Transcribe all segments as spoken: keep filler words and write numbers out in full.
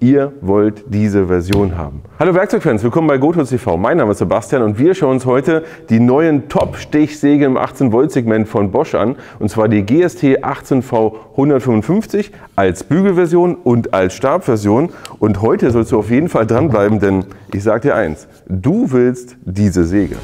Ihr wollt diese Version haben. Hallo Werkzeugfans, willkommen bei GOTOOLS T V. Mein Name ist Sebastian und wir schauen uns heute die neuen Top-Stichsägen im achtzehn Volt Segment von Bosch an. Und zwar die G S T achtzehn V hundertfünfundfünfzig als Bügelversion und als Stabversion. Und heute sollst du auf jeden Fall dranbleiben, denn ich sag dir eins, du willst diese Säge.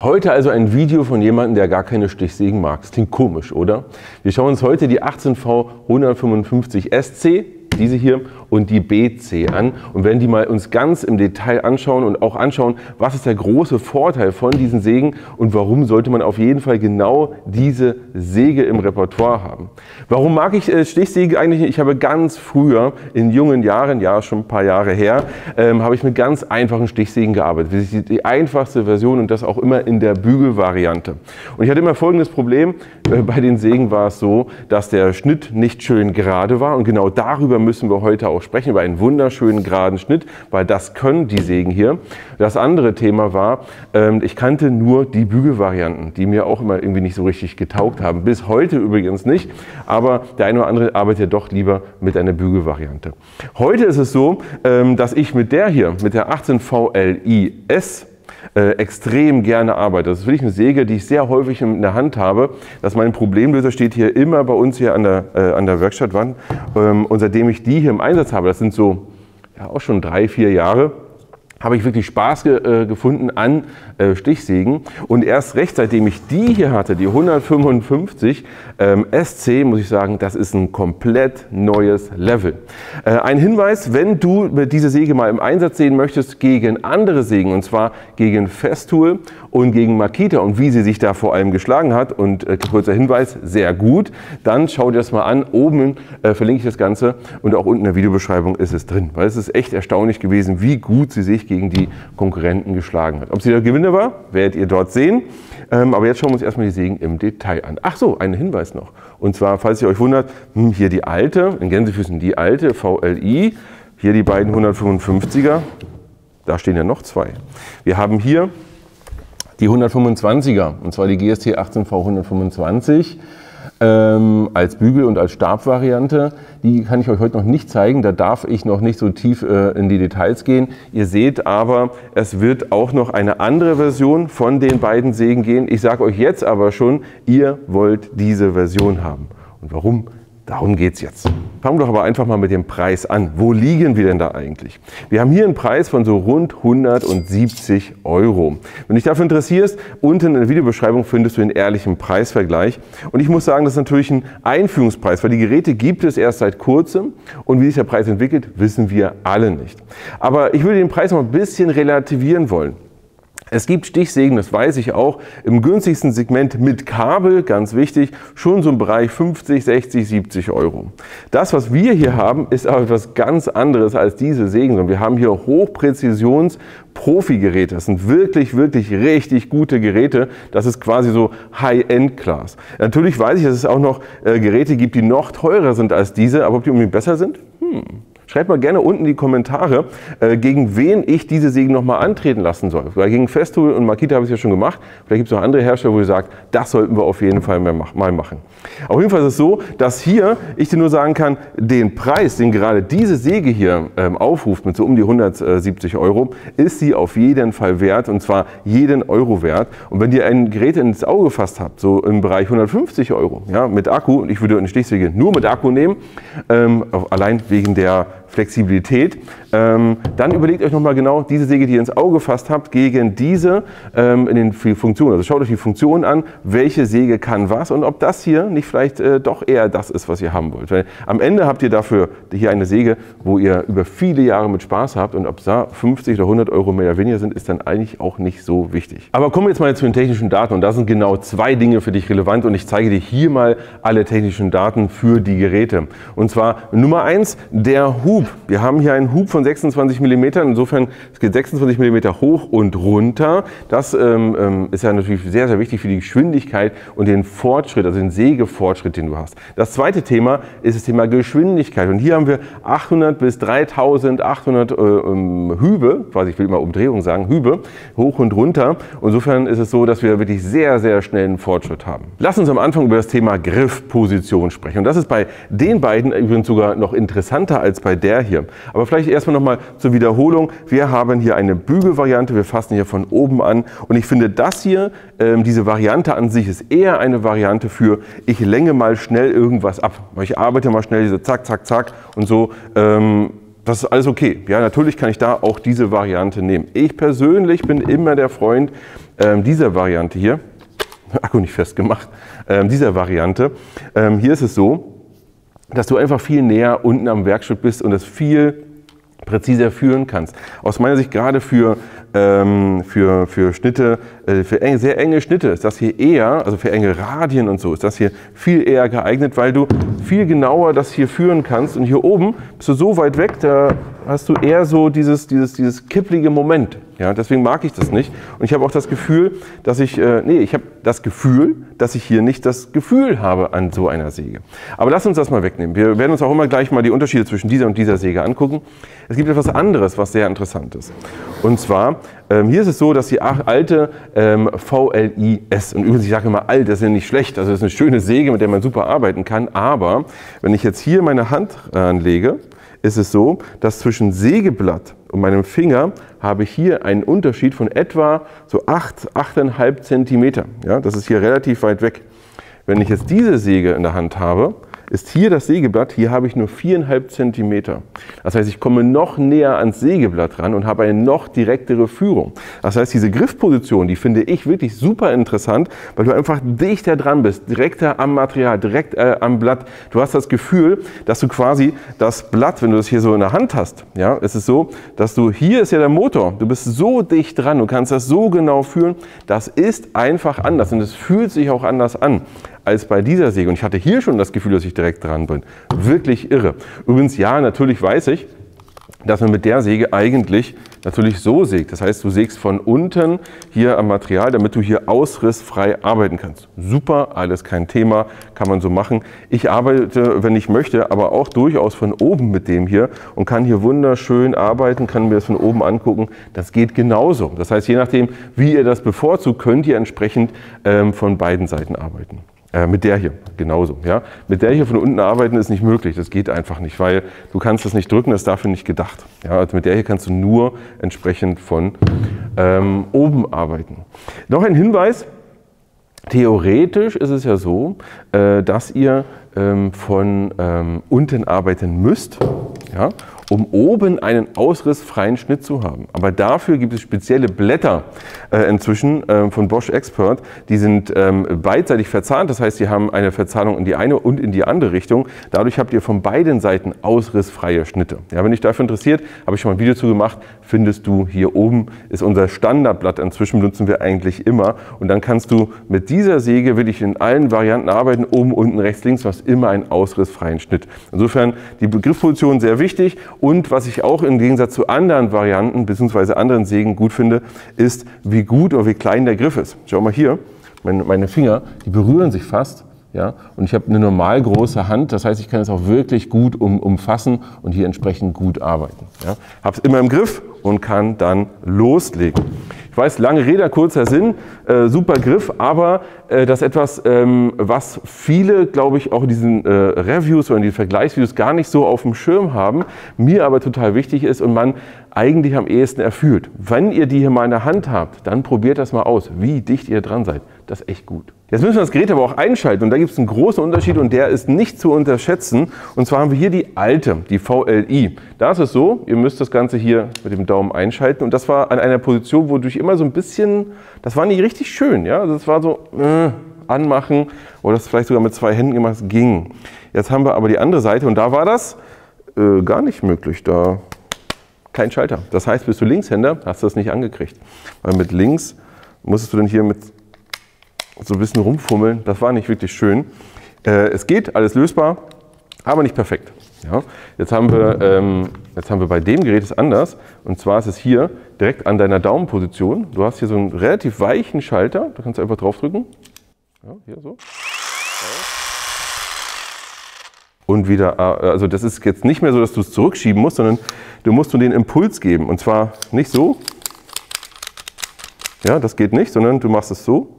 Heute also ein Video von jemandem, der gar keine Stichsägen mag. Das klingt komisch, oder? Wir schauen uns heute die achtzehn V hundertfünfundfünfzig S C, diese hier, und die B C an und werden die mal uns ganz im Detail anschauen und auch anschauen, was ist der große Vorteil von diesen Sägen und warum sollte man auf jeden Fall genau diese Säge im Repertoire haben. Warum mag ich Stichsägen eigentlich nicht? Ich habe ganz früher in jungen Jahren, ja schon ein paar Jahre her, ähm, habe ich mit ganz einfachen Stichsägen gearbeitet. Die einfachste Version und das auch immer in der Bügelvariante. Und ich hatte immer folgendes Problem, bei den Sägen war es so, dass der Schnitt nicht schön gerade war und genau darüber müssen wir heute auch sprechen, über einen wunderschönen geraden Schnitt, weil das können die Sägen hier. Das andere Thema war, ich kannte nur die Bügelvarianten, die mir auch immer irgendwie nicht so richtig getaugt haben. Bis heute übrigens nicht, aber der eine oder andere arbeitet doch lieber mit einer Bügelvariante. Heute ist es so, dass ich mit der hier, mit der achtzehn V L I S, Äh, extrem gerne arbeite. Das ist wirklich eine Säge, die ich sehr häufig in der Hand habe. Das ist mein Problemlöser, steht hier immer bei uns hier an der, äh, an der Werkstattwand. Ähm, und seitdem ich die hier im Einsatz habe, das sind so ja, auch schon drei, vier Jahre, habe ich wirklich Spaß ge, äh, gefunden an äh, Stichsägen. Und erst recht, seitdem ich die hier hatte, die hundertfünfundfünfzig ähm, S C, muss ich sagen, das ist ein komplett neues Level. Äh, ein Hinweis, wenn du diese Säge mal im Einsatz sehen möchtest gegen andere Sägen, und zwar gegen Festool und gegen Makita und wie sie sich da vor allem geschlagen hat, und äh, kurzer Hinweis, sehr gut, dann schau dir das mal an. Oben äh, verlinke ich das Ganze und auch unten in der Videobeschreibung ist es drin, weil es ist echt erstaunlich gewesen, wie gut sie sich gegen die Konkurrenten geschlagen hat. Ob sie der Gewinner war, werdet ihr dort sehen. Ähm, aber jetzt schauen wir uns erstmal die Sägen im Detail an. Ach so, ein Hinweis noch. Und zwar, falls ihr euch wundert, hier die alte, in Gänsefüßen die alte V L I, hier die beiden hundertfünfundfünfziger, da stehen ja noch zwei. Wir haben hier die hundertfünfundzwanziger, und zwar die G S T achtzehn V hundertfünfundzwanzig. Ähm, als Bügel- und als Stabvariante. Die kann ich euch heute noch nicht zeigen, da darf ich noch nicht so tief äh, in die Details gehen. Ihr seht aber, es wird auch noch eine andere Version von den beiden Sägen gehen. Ich sage euch jetzt aber schon, ihr wollt diese Version haben. Und warum? Darum geht es jetzt. Fangen wir doch aber einfach mal mit dem Preis an. Wo liegen wir denn da eigentlich? Wir haben hier einen Preis von so rund hundertsiebzig Euro. Wenn dich dafür interessierst, unten in der Videobeschreibung findest du den ehrlichen Preisvergleich. Und ich muss sagen, das ist natürlich ein Einführungspreis, weil die Geräte gibt es erst seit kurzem und wie sich der Preis entwickelt, wissen wir alle nicht. Aber ich würde den Preis noch ein bisschen relativieren wollen. Es gibt Stichsägen, das weiß ich auch, im günstigsten Segment mit Kabel, ganz wichtig, schon so im Bereich fünfzig, sechzig, siebzig Euro. Das, was wir hier haben, ist aber etwas ganz anderes als diese Sägen. Wir haben hier Hochpräzisions-Profi-Geräte. Das sind wirklich, wirklich richtig gute Geräte. Das ist quasi so High-End-Class. Natürlich weiß ich, dass es auch noch äh, Geräte gibt, die noch teurer sind als diese, aber ob die unbedingt besser sind? Hm. Schreibt mal gerne unten in die Kommentare, äh, gegen wen ich diese Sägen nochmal antreten lassen soll. Weil gegen Festool und Makita habe ich es ja schon gemacht. Vielleicht gibt es noch andere Hersteller, wo ihr sagt, das sollten wir auf jeden Fall mal machen. Auf jeden Fall ist es so, dass hier ich dir nur sagen kann, den Preis, den gerade diese Säge hier ähm, aufruft, mit so um die hundertsiebzig Euro, ist sie auf jeden Fall wert, und zwar jeden Euro wert. Und wenn ihr ein Gerät ins Auge gefasst habt, so im Bereich hundertfünfzig Euro, ja, mit Akku, und ich würde eine Stichsäge nur mit Akku nehmen, ähm, allein wegen der Flexibilität, ähm, dann überlegt euch nochmal genau diese Säge, die ihr ins Auge gefasst habt, gegen diese ähm, in den Funktionen. Also schaut euch die Funktionen an, welche Säge kann was und ob das hier nicht vielleicht äh, doch eher das ist, was ihr haben wollt. Weil am Ende habt ihr dafür hier eine Säge, wo ihr über viele Jahre mit Spaß habt, und ob da fünfzig oder hundert Euro mehr oder weniger sind, ist dann eigentlich auch nicht so wichtig. Aber kommen wir jetzt mal zu den technischen Daten, und da sind genau zwei Dinge für dich relevant, und ich zeige dir hier mal alle technischen Daten für die Geräte. Und zwar Nummer eins, der Hub. Wir haben hier einen Hub von von sechsundzwanzig Millimeter. Insofern, es geht sechsundzwanzig Millimeter hoch und runter. Das ähm, ist ja natürlich sehr, sehr wichtig für die Geschwindigkeit und den Fortschritt, also den Sägefortschritt, den du hast. Das zweite Thema ist das Thema Geschwindigkeit. Und hier haben wir achthundert bis dreitausendachthundert äh, Hübe, quasi, ich will immer Umdrehung sagen, Hübe, hoch und runter. Insofern ist es so, dass wir wirklich sehr, sehr schnell einen Fortschritt haben. Lass uns am Anfang über das Thema Griffposition sprechen. Und das ist bei den beiden übrigens sogar noch interessanter als bei der hier. Aber vielleicht erstmal nochmal zur Wiederholung. Wir haben hier eine Bügelvariante, wir fassen hier von oben an. Und ich finde das hier, ähm, diese Variante an sich ist eher eine Variante für, ich länge mal schnell irgendwas ab. Ich arbeite mal schnell, diese zack, zack, zack und so. Ähm, Das ist alles okay. Ja, natürlich kann ich da auch diese Variante nehmen. Ich persönlich bin immer der Freund ähm, dieser Variante hier. Akku nicht festgemacht. Ähm, dieser Variante. Ähm, hier ist es so, dass du einfach viel näher unten am Werkstück bist und das viel präziser führen kannst. Aus meiner Sicht gerade für, ähm, für, für Schnitte, äh, für enge, sehr enge Schnitte ist das hier eher, also für enge Radien und so, ist das hier viel eher geeignet, weil du viel genauer das hier führen kannst. Und hier oben bist du so weit weg, da hast du eher so dieses, dieses, dieses kipplige Moment. Ja, deswegen mag ich das nicht. Und ich habe auch das Gefühl, dass ich, äh, nee, ich habe das Gefühl, dass ich hier nicht das Gefühl habe an so einer Säge. Aber lass uns das mal wegnehmen. Wir werden uns auch immer gleich mal die Unterschiede zwischen dieser und dieser Säge angucken. Es gibt etwas anderes, was sehr interessant ist. Und zwar, ähm, hier ist es so, dass die alte ähm, V L I S, und übrigens, ich sage immer alt, das ist ja nicht schlecht, also das ist eine schöne Säge, mit der man super arbeiten kann, aber wenn ich jetzt hier meine Hand anlege, ist es so, dass zwischen Sägeblatt und meinem Finger habe ich hier einen Unterschied von etwa so acht, acht Komma fünf Zentimeter. Ja, das ist hier relativ weit weg. Wenn ich jetzt diese Säge in der Hand habe, ist hier das Sägeblatt, hier habe ich nur vier Komma fünf Zentimeter. Das heißt, ich komme noch näher ans Sägeblatt ran und habe eine noch direktere Führung. Das heißt, diese Griffposition, die finde ich wirklich super interessant, weil du einfach dichter dran bist, direkter am Material, direkt äh, am Blatt. Du hast das Gefühl, dass du quasi das Blatt, wenn du das hier so in der Hand hast, ja, ist es so, dass du, hier ist ja der Motor, du bist so dicht dran, du kannst das so genau fühlen. Das ist einfach anders und es fühlt sich auch anders an als bei dieser Säge. Und ich hatte hier schon das Gefühl, dass ich direkt dran bin. Wirklich irre. Übrigens, ja, natürlich weiß ich, dass man mit der Säge eigentlich natürlich so sägt. Das heißt, du sägst von unten hier am Material, damit du hier ausrissfrei arbeiten kannst. Super, alles kein Thema, kann man so machen. Ich arbeite, wenn ich möchte, aber auch durchaus von oben mit dem hier und kann hier wunderschön arbeiten, kann mir das von oben angucken. Das geht genauso. Das heißt, je nachdem, wie ihr das bevorzugt, könnt ihr entsprechend ähm, von beiden Seiten arbeiten. Äh, mit der hier genauso. Ja? Mit der hier von unten arbeiten ist nicht möglich. Das geht einfach nicht, weil du kannst das nicht drücken, das ist dafür nicht gedacht. Ja? Also mit der hier kannst du nur entsprechend von ähm, oben arbeiten. Noch ein Hinweis. Theoretisch ist es ja so, äh, dass ihr ähm, von ähm, unten arbeiten müsst, ja, um oben einen ausrissfreien Schnitt zu haben. Aber dafür gibt es spezielle Blätter äh, inzwischen äh, von Bosch Expert. Die sind ähm, beidseitig verzahnt, das heißt, sie haben eine Verzahnung in die eine und in die andere Richtung. Dadurch habt ihr von beiden Seiten ausrissfreie Schnitte. Ja, wenn dich dafür interessiert, habe ich schon mal ein Video zu gemacht, findest du hier oben, ist unser Standardblatt. Inzwischen benutzen wir eigentlich immer. Und dann kannst du mit dieser Säge wirklich in allen Varianten arbeiten, oben, unten, rechts, links, was immer einen ausrissfreien Schnitt. Insofern die Griffposition sehr wichtig. Und was ich auch im Gegensatz zu anderen Varianten bzw. anderen Sägen gut finde, ist, wie gut oder wie klein der Griff ist. Schau mal hier, meine, meine Finger, die berühren sich fast. Ja? Und ich habe eine normal große Hand, das heißt, ich kann es auch wirklich gut um, umfassen und hier entsprechend gut arbeiten. Ja? Habe es immer im Griff und kann dann loslegen. Ich weiß, lange Rede, kurzer Sinn, äh, super Griff, aber äh, das ist etwas, ähm, was viele, glaube ich, auch in diesen äh, Reviews oder in den Vergleichsvideos gar nicht so auf dem Schirm haben, mir aber total wichtig ist und man eigentlich am ehesten erfüllt. Wenn ihr die hier mal in der Hand habt, dann probiert das mal aus, wie dicht ihr dran seid. Das ist echt gut. Jetzt müssen wir das Gerät aber auch einschalten und da gibt es einen großen Unterschied und der ist nicht zu unterschätzen. Und zwar haben wir hier die alte, die V L I. Da ist es so, ihr müsst das Ganze hier mit dem Daumen einschalten und das war an einer Position, wodurch immer so ein bisschen, das war nicht richtig schön. Ja? Also das war so äh, anmachen oder das vielleicht sogar mit zwei Händen gemacht, das ging. Jetzt haben wir aber die andere Seite und da war das äh, gar nicht möglich. Da kein Schalter. Das heißt, bist du Linkshänder, hast du das nicht angekriegt. Weil mit links musstest du dann hier mit so ein bisschen rumfummeln, das war nicht wirklich schön. Äh, es geht, alles lösbar, aber nicht perfekt. Ja. Jetzt, haben wir, ähm, jetzt haben wir bei dem Gerät es anders, und zwar ist es hier direkt an deiner Daumenposition. Du hast hier so einen relativ weichen Schalter, da kannst du einfach draufdrücken. Ja, hier so. Und wieder, also das ist jetzt nicht mehr so, dass du es zurückschieben musst, sondern du musst nur den Impuls geben. Und zwar nicht so, ja, das geht nicht, sondern du machst es so.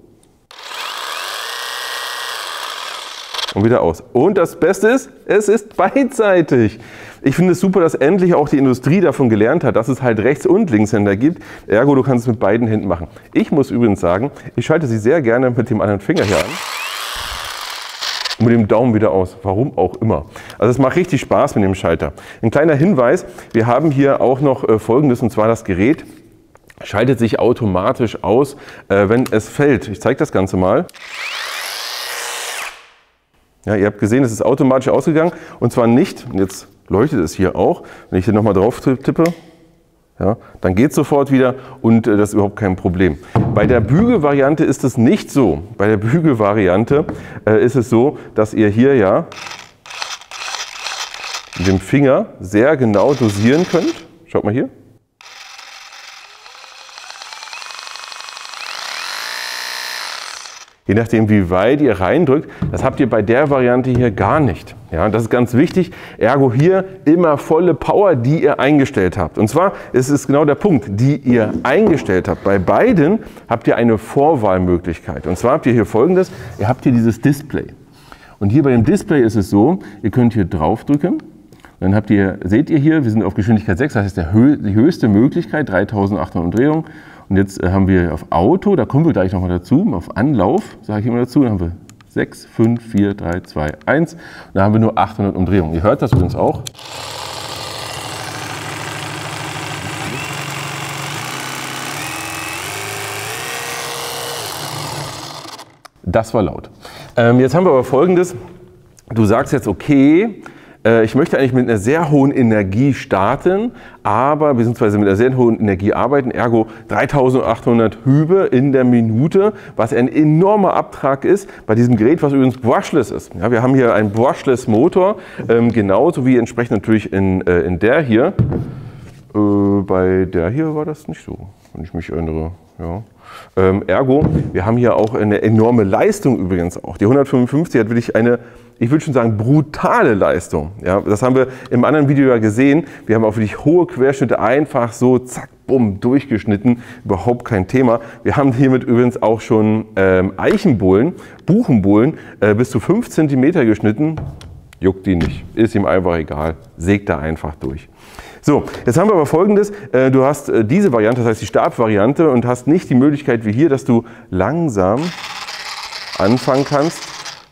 Und wieder aus. Und das Beste ist, es ist beidseitig. Ich finde es super, dass endlich auch die Industrie davon gelernt hat, dass es halt Rechts- und Linkshänder gibt. Ergo, du kannst es mit beiden Händen machen. Ich muss übrigens sagen, ich schalte sie sehr gerne mit dem anderen Finger hier an. Und mit dem Daumen wieder aus, warum auch immer. Also es macht richtig Spaß mit dem Schalter. Ein kleiner Hinweis, wir haben hier auch noch Folgendes, und zwar das Gerät schaltet sich automatisch aus, wenn es fällt. Ich zeige das Ganze mal. Ja, ihr habt gesehen, es ist automatisch ausgegangen, und zwar nicht, und jetzt leuchtet es hier auch, wenn ich hier nochmal drauf tippe, ja, dann geht es sofort wieder, und äh, das ist überhaupt kein Problem. Bei der Bügelvariante ist es nicht so. Bei der Bügelvariante äh, ist es so, dass ihr hier ja mit dem Finger sehr genau dosieren könnt. Schaut mal hier. Je nachdem, wie weit ihr reindrückt, das habt ihr bei der Variante hier gar nicht. Ja, das ist ganz wichtig. Ergo hier immer volle Power, die ihr eingestellt habt. Und zwar ist es genau der Punkt, die ihr eingestellt habt. Bei beiden habt ihr eine Vorwahlmöglichkeit. Und zwar habt ihr hier Folgendes. Ihr habt hier dieses Display. Und hier bei dem Display ist es so, ihr könnt hier draufdrücken. Dann habt ihr, seht ihr hier, wir sind auf Geschwindigkeit sechs, das heißt der hö- die höchste Möglichkeit, dreitausendachthundert Umdrehungen. Und jetzt haben wir auf Auto, da kommen wir gleich nochmal dazu, auf Anlauf, sage ich immer dazu, dann haben wir sechs, fünf, vier, drei, zwei, eins. Und da haben wir nur achthundert Umdrehungen. Ihr hört das übrigens auch. Das war laut. Ähm, jetzt haben wir aber Folgendes. Du sagst jetzt, okay, ich möchte eigentlich mit einer sehr hohen Energie starten, aber beziehungsweise mit einer sehr hohen Energie arbeiten, ergo dreitausendachthundert Hübe in der Minute, was ein enormer Abtrag ist bei diesem Gerät, was übrigens brushless ist. Ja, wir haben hier einen brushless Motor, ähm, genauso wie entsprechend natürlich in, äh, in der hier. Äh, bei der hier war das nicht so, wenn ich mich erinnere. Ja. Ähm, ergo, wir haben hier auch eine enorme Leistung übrigens auch. Die hundertfünfundfünfzig hat wirklich eine, ich würde schon sagen, brutale Leistung. Ja, das haben wir im anderen Video ja gesehen. Wir haben auch wirklich hohe Querschnitte einfach so, zack, bumm, durchgeschnitten. Überhaupt kein Thema. Wir haben hiermit übrigens auch schon ähm, Eichenbohlen, Buchenbohlen, äh, bis zu fünf Zentimeter geschnitten. Juckt die nicht. Ist ihm einfach egal. Sägt da einfach durch. So, jetzt haben wir aber Folgendes. Du hast diese Variante, das heißt die Stabvariante, und hast nicht die Möglichkeit wie hier, dass du langsam anfangen kannst.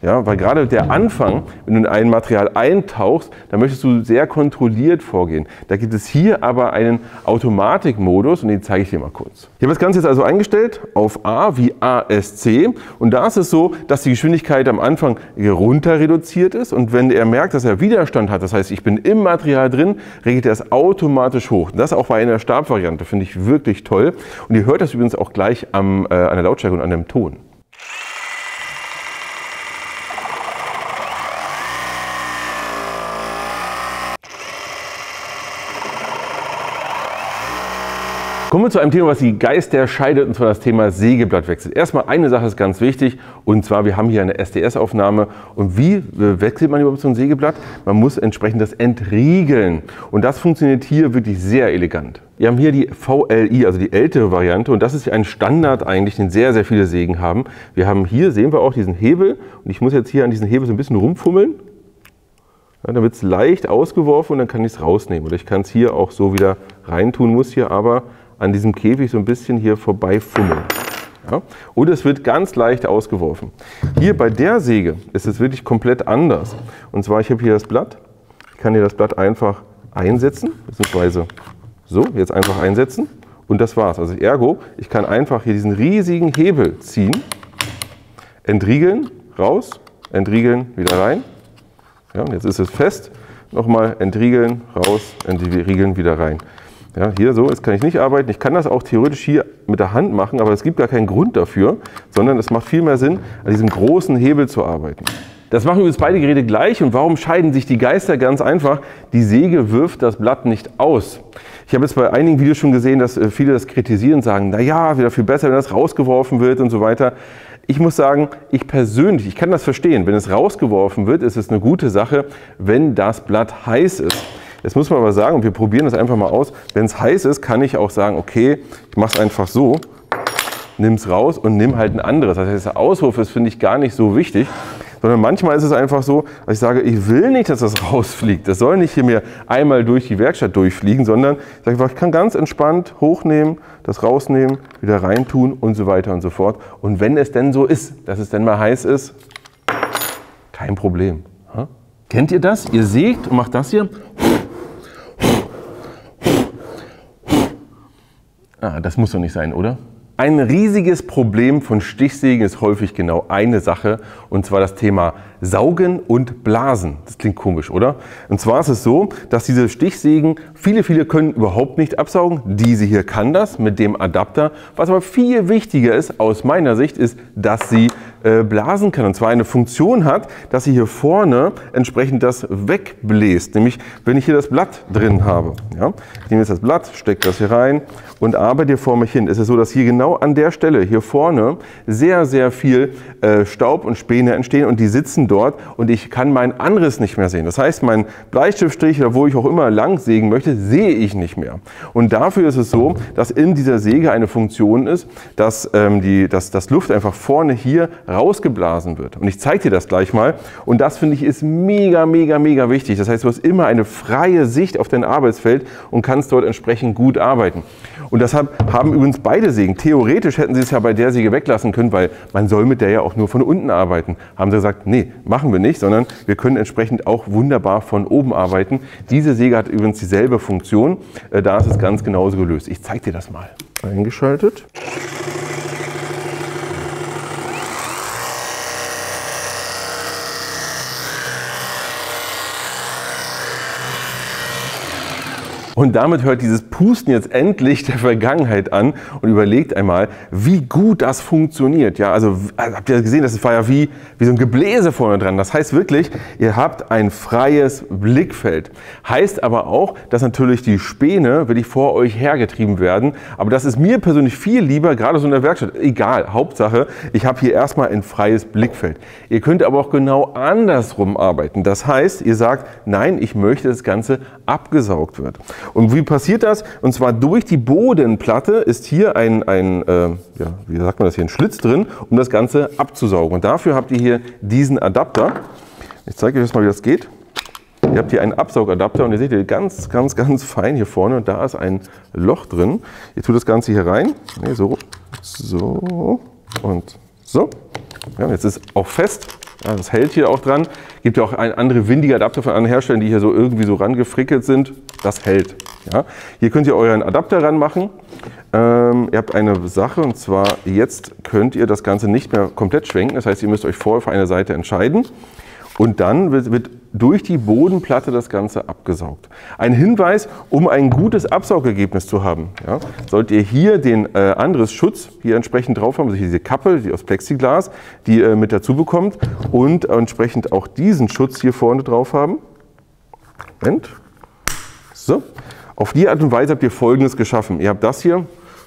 Ja, weil gerade der Anfang, wenn du in ein Material eintauchst, dann möchtest du sehr kontrolliert vorgehen. Da gibt es hier aber einen Automatikmodus, und den zeige ich dir mal kurz. Ich habe das Ganze jetzt also eingestellt auf A wie A S C, und da ist es so, dass die Geschwindigkeit am Anfang runter reduziert ist, und wenn er merkt, dass er Widerstand hat, das heißt, ich bin im Material drin, regelt er es automatisch hoch. Und das auch bei einer Stabvariante, finde ich wirklich toll, und ihr hört das übrigens auch gleich am, äh, an der Lautstärke und an dem Ton. Kommen wir zu einem Thema, was die Geister scheidet, und zwar das Thema Sägeblattwechsel. Erstmal eine Sache ist ganz wichtig, und zwar wir haben hier eine S D S-Aufnahme, und wie wechselt man überhaupt so ein Sägeblatt? Man muss entsprechend das entriegeln, und das funktioniert hier wirklich sehr elegant. Wir haben hier die V L I, also die ältere Variante, und das ist ein Standard eigentlich, den sehr, sehr viele Sägen haben. Wir haben hier, sehen wir auch diesen Hebel, und ich muss jetzt hier an diesen Hebel so ein bisschen rumfummeln. Ja, dann wird es leicht ausgeworfen, und dann kann ich es rausnehmen, oder ich kann es hier auch so wieder reintun, muss hier aber an diesem Käfig so ein bisschen hier vorbei fummeln. Ja? Und es wird ganz leicht ausgeworfen. Hier bei der Säge ist es wirklich komplett anders. Und zwar, ich habe hier das Blatt. Ich kann hier das Blatt einfach einsetzen, beziehungsweise so, jetzt einfach einsetzen. Und das war's. Also ergo, ich kann einfach hier diesen riesigen Hebel ziehen, entriegeln, raus, entriegeln, wieder rein. Ja, und jetzt ist es fest. Nochmal entriegeln, raus, entriegeln, wieder rein. Ja, hier so, jetzt kann ich nicht arbeiten. Ich kann das auch theoretisch hier mit der Hand machen, aber es gibt gar keinen Grund dafür, sondern es macht viel mehr Sinn, an diesem großen Hebel zu arbeiten. Das machen übrigens beide Geräte gleich. Und warum scheiden sich die Geister? Ganz einfach, die Säge wirft das Blatt nicht aus. Ich habe jetzt bei einigen Videos schon gesehen, dass viele das kritisieren und sagen, naja, wäre viel besser, wenn das rausgeworfen wird und so weiter. Ich muss sagen, ich persönlich, ich kann das verstehen. Wenn es rausgeworfen wird, ist es eine gute Sache, wenn das Blatt heiß ist. Jetzt muss man aber sagen, und wir probieren das einfach mal aus, wenn es heiß ist, kann ich auch sagen, okay, ich mache es einfach so, nimm es raus und nimm halt ein anderes. Das heißt, der Auswurf ist, finde ich, gar nicht so wichtig, sondern manchmal ist es einfach so, dass ich sage, ich will nicht, dass das rausfliegt. Das soll nicht hier mir einmal durch die Werkstatt durchfliegen, sondern ich sage einfach, ich kann ganz entspannt hochnehmen, das rausnehmen, wieder reintun und so weiter und so fort. Und wenn es denn so ist, dass es denn mal heiß ist, kein Problem. Ha? Kennt ihr das? Ihr sägt und macht das hier. Ah, das muss doch nicht sein, oder? Ein riesiges Problem von Stichsägen ist häufig genau eine Sache, und zwar das Thema Saugen und Blasen. Das klingt komisch, oder? Und zwar ist es so, dass diese Stichsägen, viele, viele können überhaupt nicht absaugen. Diese hier kann das mit dem Adapter. Was aber viel wichtiger ist, aus meiner Sicht, ist, dass sie äh, blasen kann. Und zwar eine Funktion hat, dass sie hier vorne entsprechend das wegbläst. Nämlich, wenn ich hier das Blatt drin habe. Ja? Ich nehme jetzt das Blatt, stecke das hier rein und arbeite hier vor mich hin. Es ist so, dass hier genau an der Stelle hier vorne sehr, sehr viel äh, Staub und Späne entstehen und die sitzen dort und ich kann meinen Anriss nicht mehr sehen. Das heißt, mein Bleistiftstrich oder wo ich auch immer lang sägen möchte, sehe ich nicht mehr. Und dafür ist es so, dass in dieser Säge eine Funktion ist, dass, ähm, die, dass, dass Luft einfach vorne hier rausgeblasen wird. Und ich zeige dir das gleich mal. Und das, finde ich, ist mega, mega, mega wichtig. Das heißt, du hast immer eine freie Sicht auf dein Arbeitsfeld und kannst dort entsprechend gut arbeiten. Und deshalb haben übrigens beide Sägen, theoretisch hätten sie es ja bei der Säge weglassen können, weil man soll mit der ja auch nur von unten arbeiten. Haben sie gesagt, nee, machen wir nicht, sondern wir können entsprechend auch wunderbar von oben arbeiten. Diese Säge hat übrigens dieselbe Funktion, da ist es ganz genauso gelöst. Ich zeige dir das mal. Eingeschaltet. Und damit hört dieses Pusten jetzt endlich der Vergangenheit an und überlegt einmal, wie gut das funktioniert. Ja, also habt ihr gesehen, das war ja wie, wie so ein Gebläse vorne dran. Das heißt wirklich, ihr habt ein freies Blickfeld. Heißt aber auch, dass natürlich die Späne wirklich vor euch hergetrieben werden. Aber das ist mir persönlich viel lieber, gerade so in der Werkstatt. Egal, Hauptsache, ich habe hier erstmal ein freies Blickfeld. Ihr könnt aber auch genau andersrum arbeiten. Das heißt, ihr sagt, nein, ich möchte, dass das Ganze abgesaugt wird. Und wie passiert das? Und zwar durch die Bodenplatte ist hier ein, ein äh, ja, wie sagt man das hier, ein Schlitz drin, um das Ganze abzusaugen. Und dafür habt ihr hier diesen Adapter. Ich zeige euch jetzt mal, wie das geht. Ihr habt hier einen Absaugadapter und ihr seht hier ganz, ganz, ganz fein hier vorne. Da ist ein Loch drin. Ihr tut das Ganze hier rein. Nee, so, so und so. Ja, jetzt ist auch fest. Ja, das hält hier auch dran. Gibt ja auch andere windige Adapter von anderen Herstellern, die hier so irgendwie so rangefrickelt sind. Das hält. Ja. Hier könnt ihr euren Adapter ranmachen. Ähm, ihr habt eine Sache, und zwar jetzt könnt ihr das Ganze nicht mehr komplett schwenken. Das heißt, ihr müsst euch vorher für eine Seite entscheiden. Und dann wird, wird durch die Bodenplatte das Ganze abgesaugt. Ein Hinweis, um ein gutes Absaugergebnis zu haben. Ja, sollt ihr hier den äh, Anrissschutz hier entsprechend drauf haben, also hier diese Kappe, die aus Plexiglas, die ihr äh, mit dazu bekommt, und entsprechend auch diesen Schutz hier vorne drauf haben. Moment. So. Auf die Art und Weise habt ihr Folgendes geschaffen. Ihr habt das hier,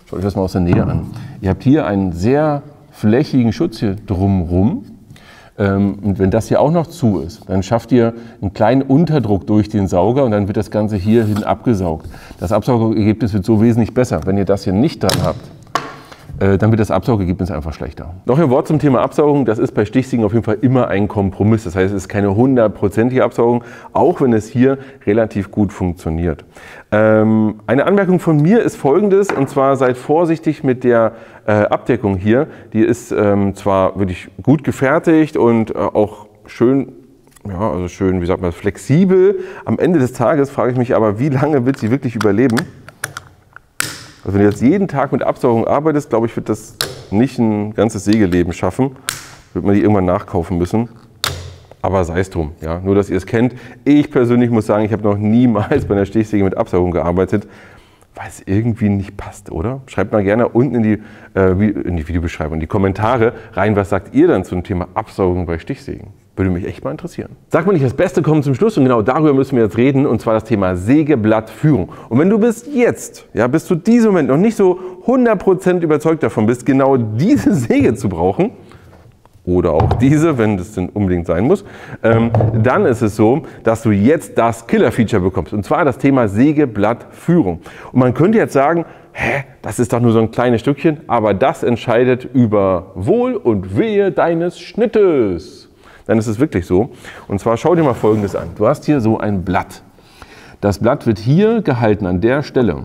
schaut euch das mal aus der Nähe an. Ihr habt hier einen sehr flächigen Schutz hier drumrum. Und wenn das hier auch noch zu ist, dann schafft ihr einen kleinen Unterdruck durch den Sauger und dann wird das Ganze hier hin abgesaugt. Das Absaugergebnis wird so wesentlich besser. Wenn ihr das hier nicht dran habt, dann wird das Absaugergebnis einfach schlechter. Noch ein Wort zum Thema Absaugung. Das ist bei Stichsägen auf jeden Fall immer ein Kompromiss. Das heißt, es ist keine hundertprozentige Absaugung, auch wenn es hier relativ gut funktioniert. Eine Anmerkung von mir ist folgendes, und zwar seid vorsichtig mit der Abdeckung hier. Die ist zwar wirklich gut gefertigt und auch schön, ja, also schön, wie sagt man, flexibel. Am Ende des Tages frage ich mich aber, wie lange wird sie wirklich überleben? Also wenn du jetzt jeden Tag mit Absaugung arbeitest, glaube ich, wird das nicht ein ganzes Sägeleben schaffen. Wird man die irgendwann nachkaufen müssen. Aber sei es drum, ja. Nur, dass ihr es kennt. Ich persönlich muss sagen, ich habe noch niemals bei einer Stichsäge mit Absaugung gearbeitet, weil es irgendwie nicht passt, oder? Schreibt mal gerne unten in die, äh, in die Videobeschreibung, in die Kommentare rein, was sagt ihr dann zum Thema Absaugung bei Stichsägen? Würde mich echt mal interessieren. Sagt man nicht, das Beste kommt zum Schluss, und genau darüber müssen wir jetzt reden, und zwar das Thema Sägeblattführung. Und wenn du bis jetzt, ja, bis zu diesem Moment noch nicht so hundert Prozent überzeugt davon bist, genau diese Säge zu brauchen, oder auch diese, wenn das denn unbedingt sein muss, ähm, dann ist es so, dass du jetzt das Killer-Feature bekommst, und zwar das Thema Sägeblattführung. Und man könnte jetzt sagen, hä, das ist doch nur so ein kleines Stückchen, aber das entscheidet über Wohl und Wehe deines Schnittes. Dann ist es wirklich so. Und zwar schau dir mal Folgendes an. Du hast hier so ein Blatt. Das Blatt wird hier gehalten, an der Stelle.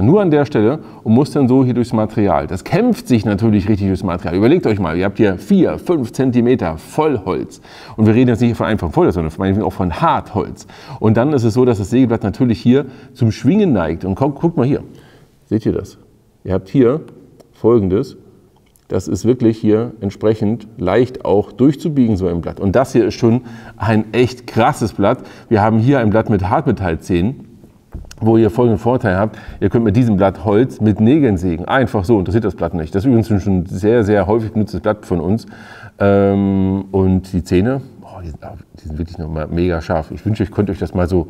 Nur an der Stelle, und muss dann so hier durchs Material. Das kämpft sich natürlich richtig durchs Material. Überlegt euch mal, ihr habt hier vier, fünf Zentimeter Vollholz. Und wir reden jetzt nicht von einfachem Vollholz, sondern meinetwegen auch von Hartholz. Und dann ist es so, dass das Sägeblatt natürlich hier zum Schwingen neigt. Und guck, guck mal hier. Seht ihr das? Ihr habt hier Folgendes. Das ist wirklich hier entsprechend leicht auch durchzubiegen, so ein Blatt. Und das hier ist schon ein echt krasses Blatt. Wir haben hier ein Blatt mit Hartmetallzähnen, wo ihr folgenden Vorteil habt: Ihr könnt mit diesem Blatt Holz mit Nägeln sägen. Einfach so, interessiert das Blatt nicht. Das ist übrigens schon ein sehr, sehr häufig benutztes Blatt von uns. Und die Zähne, boah, die, sind, die sind wirklich nochmal mega scharf. Ich wünsche, ich könnte euch das mal so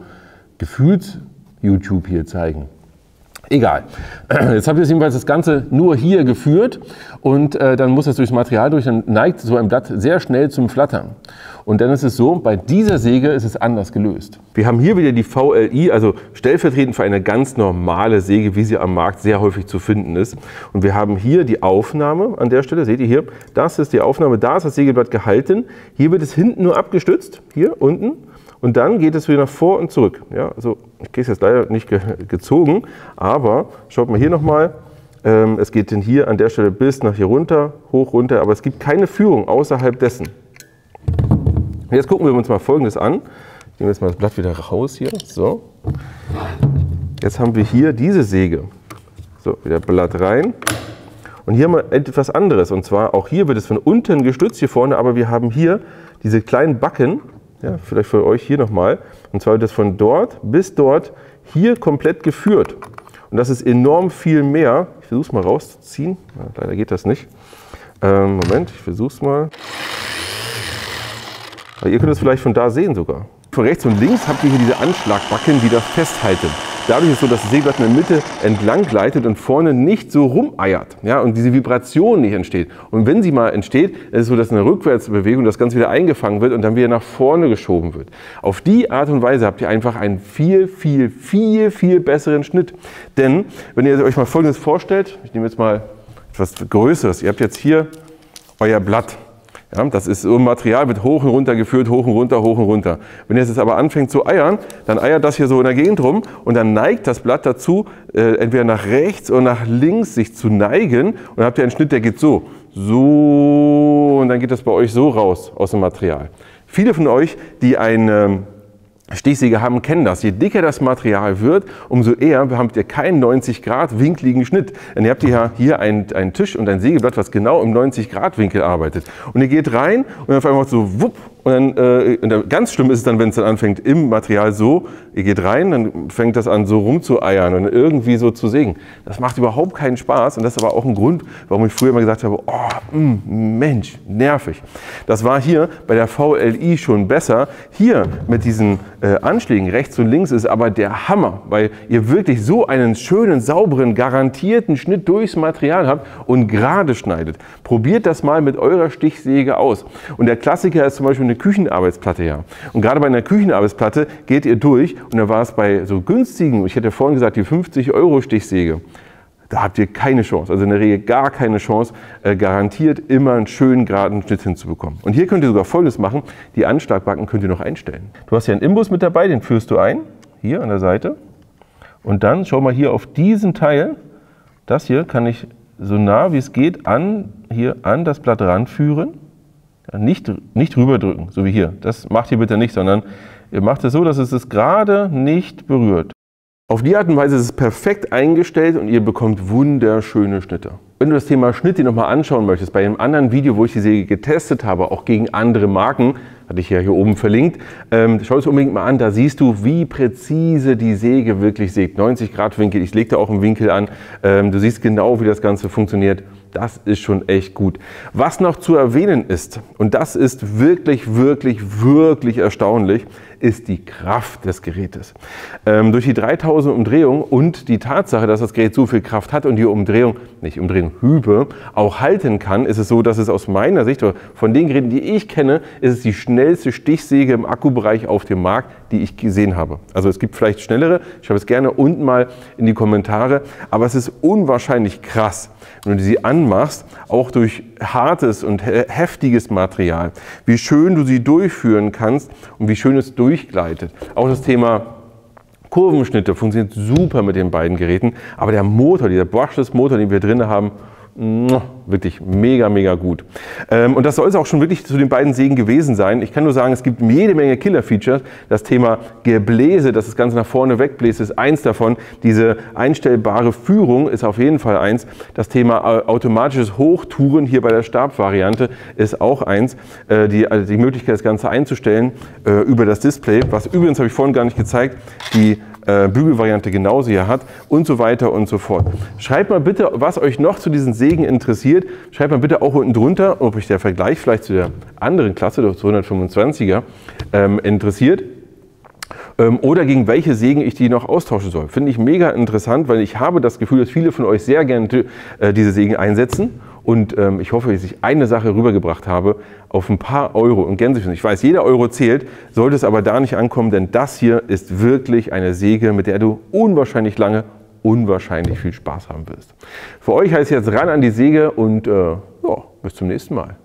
gefühlt YouTube hier zeigen. Egal. Jetzt habt ihr jedenfalls das Ganze nur hier geführt, und äh, dann muss das durchs Material durch, dann neigt so ein Blatt sehr schnell zum Flattern. Und dann ist es so, bei dieser Säge ist es anders gelöst. Wir haben hier wieder die V L I, also stellvertretend für eine ganz normale Säge, wie sie am Markt sehr häufig zu finden ist. Und wir haben hier die Aufnahme an der Stelle, seht ihr hier, das ist die Aufnahme, da ist das Sägeblatt gehalten. Hier wird es hinten nur abgestützt, hier unten. Und dann geht es wieder nach vor und zurück. Ja, also ich kriege es jetzt leider nicht ge gezogen, aber schaut mal hier nochmal. Ähm, es geht denn hier an der Stelle bis nach hier runter, hoch, runter, aber es gibt keine Führung außerhalb dessen. Jetzt gucken wir uns mal Folgendes an. Ich nehme jetzt mal das Blatt wieder raus hier. So. Jetzt haben wir hier diese Säge. So, wieder Blatt rein. Und hier haben wir etwas anderes. Und zwar auch hier wird es von unten gestützt, hier vorne, aber wir haben hier diese kleinen Backen. Ja, vielleicht für euch hier nochmal. Und zwar wird das von dort bis dort hier komplett geführt. Und das ist enorm viel mehr. Ich versuche es mal rauszuziehen. Ja, leider geht das nicht. Ähm, Moment, ich versuche es mal. Aber ihr könnt es vielleicht von da sehen sogar. Von rechts und links habt ihr hier diese Anschlagbacken, die das festhalten. Dadurch ist es so, dass das Sägeblatt in der Mitte entlang gleitet und vorne nicht so rumeiert, ja, und diese Vibration nicht entsteht. Und wenn sie mal entsteht, ist es so, dass eine Rückwärtsbewegung das Ganze wieder eingefangen wird und dann wieder nach vorne geschoben wird. Auf die Art und Weise habt ihr einfach einen viel, viel, viel, viel besseren Schnitt. Denn wenn ihr euch mal Folgendes vorstellt, ich nehme jetzt mal etwas Größeres, ihr habt jetzt hier euer Blatt. Ja, das ist so ein Material, wird hoch und runter geführt, hoch und runter, hoch und runter. Wenn ihr jetzt aber anfängt zu eiern, dann eiert das hier so in der Gegend rum, und dann neigt das Blatt dazu, äh, entweder nach rechts oder nach links sich zu neigen, und dann habt ihr einen Schnitt, der geht so, so, und dann geht das bei euch so raus aus dem Material. Viele von euch, die ein ähm, Stichsäge haben, kennen das. Je dicker das Material wird, umso eher habt ihr keinen neunzig Grad winkligen Schnitt. Denn ihr habt ja hier einen, einen Tisch und ein Sägeblatt, was genau im neunzig Grad Winkel arbeitet. Und ihr geht rein und dann auf einmal so wupp. Und dann, äh, und dann, ganz schlimm ist es dann, wenn es dann anfängt im Material so, ihr geht rein, dann fängt das an so rumzueiern und irgendwie so zu sägen. Das macht überhaupt keinen Spaß, und das ist aber auch ein Grund, warum ich früher immer gesagt habe, oh, mh, Mensch, nervig. Das war hier bei der V L I schon besser. Hier mit diesen äh, Anschlägen rechts und links ist aber der Hammer, weil ihr wirklich so einen schönen, sauberen, garantierten Schnitt durchs Material habt und gerade schneidet. Probiert das mal mit eurer Stichsäge aus. Und der Klassiker ist zum Beispiel eine Küchenarbeitsplatte, ja. Und gerade bei einer Küchenarbeitsplatte geht ihr durch, und da war es bei so günstigen, ich hätte vorhin gesagt, die fünfzig Euro Stichsäge, da habt ihr keine Chance, also in der Regel gar keine Chance, äh, garantiert immer einen schönen geraden Schnitt hinzubekommen. Und hier könnt ihr sogar Folgendes machen, die Anschlagbacken könnt ihr noch einstellen. Du hast hier einen Imbus mit dabei, den führst du ein, hier an der Seite, und dann schau mal hier auf diesen Teil, das hier kann ich so nah wie es geht an, hier an das Blatt ranführen. Nicht, nicht rüberdrücken, so wie hier. Das macht ihr bitte nicht, sondern ihr macht es so, dass es es gerade nicht berührt. Auf die Art und Weise ist es perfekt eingestellt, und ihr bekommt wunderschöne Schnitte. Wenn du das Thema Schnitt dir nochmal anschauen möchtest, bei einem anderen Video, wo ich die Säge getestet habe, auch gegen andere Marken, hatte ich ja hier oben verlinkt, ähm, schau es unbedingt mal an, da siehst du, wie präzise die Säge wirklich sägt. neunzig Grad Winkel, ich lege da auch einen Winkel an, ähm, du siehst genau, wie das Ganze funktioniert. Das ist schon echt gut. Was noch zu erwähnen ist, und das ist wirklich, wirklich, wirklich erstaunlich, ist die Kraft des Gerätes. Ähm, durch die dreitausend Umdrehungen und die Tatsache, dass das Gerät so viel Kraft hat und die Umdrehung, nicht Umdrehung, Hübe auch halten kann, ist es so, dass es aus meiner Sicht, oder von den Geräten, die ich kenne, ist es die schnellste Stichsäge im Akkubereich auf dem Markt, die ich gesehen habe. Also es gibt vielleicht schnellere, ich habe es gerne unten mal in die Kommentare, aber es ist unwahrscheinlich krass, wenn du sie anmachst, auch durch hartes und heftiges Material, wie schön du sie durchführen kannst und wie schön es durchführen durchgleitet. Auch das Thema Kurvenschnitte funktioniert super mit den beiden Geräten, aber der Motor, dieser Bosch-Motor, den wir drin haben, wirklich mega, mega gut. Und das soll es auch schon wirklich zu den beiden Sägen gewesen sein. Ich kann nur sagen, es gibt jede Menge Killer-Features. Das Thema Gebläse, dass das Ganze nach vorne wegbläst, ist eins davon. Diese einstellbare Führung ist auf jeden Fall eins. Das Thema automatisches Hochtouren hier bei der Stabvariante ist auch eins. Die, also die Möglichkeit, das Ganze einzustellen über das Display, was übrigens, habe ich vorhin gar nicht gezeigt, die Bügelvariante genauso hier hat und so weiter und so fort. Schreibt mal bitte, was euch noch zu diesen Sägen interessiert. Schreibt mal bitte auch unten drunter, ob euch der Vergleich vielleicht zu der anderen Klasse, der zweihundertfünfundzwanziger, ähm, interessiert. Oder gegen welche Sägen ich die noch austauschen soll. Finde ich mega interessant, weil ich habe das Gefühl, dass viele von euch sehr gerne diese Sägen einsetzen. Und ich hoffe, dass ich eine Sache rübergebracht habe auf ein paar Euro und Gänsefüßchen. Ich weiß, jeder Euro zählt, sollte es aber da nicht ankommen, denn das hier ist wirklich eine Säge, mit der du unwahrscheinlich lange, unwahrscheinlich viel Spaß haben wirst. Für euch heißt jetzt ran an die Säge und äh, ja, bis zum nächsten Mal.